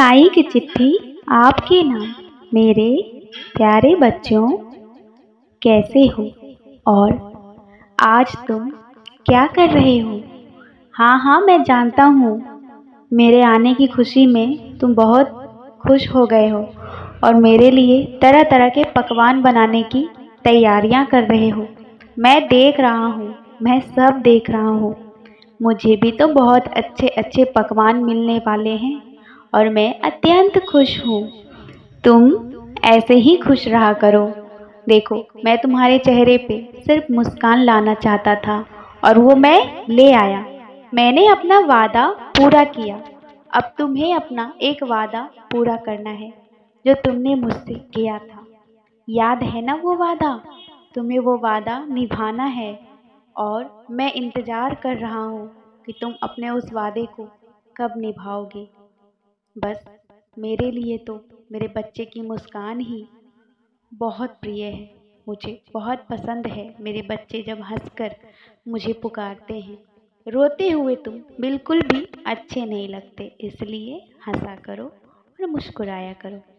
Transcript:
साईं की चिट्ठी आपके नाम। मेरे प्यारे बच्चों, कैसे हो और आज तुम क्या कर रहे हो? हाँ, मैं जानता हूँ मेरे आने की खुशी में तुम बहुत खुश हो गए हो और मेरे लिए तरह तरह के पकवान बनाने की तैयारियाँ कर रहे हो। मैं सब देख रहा हूँ। मुझे भी तो बहुत अच्छे अच्छे पकवान मिलने वाले हैं और मैं अत्यंत खुश हूँ। तुम ऐसे ही खुश रहा करो। देखो, मैं तुम्हारे चेहरे पे सिर्फ मुस्कान लाना चाहता था और वो मैं ले आया। मैंने अपना वादा पूरा किया। अब तुम्हें अपना एक वादा पूरा करना है जो तुमने मुझसे किया था। याद है ना वो वादा? तुम्हें वो वादा निभाना है और मैं इंतज़ार कर रहा हूँ कि तुम अपने उस वादे को कब निभाओगे। बस मेरे लिए तो मेरे बच्चे की मुस्कान ही बहुत प्रिय है। मुझे बहुत पसंद है मेरे बच्चे जब हंसकर मुझे पुकारते हैं। रोते हुए तुम बिल्कुल भी अच्छे नहीं लगते, इसलिए हंसा करो और मुस्कुराया करो।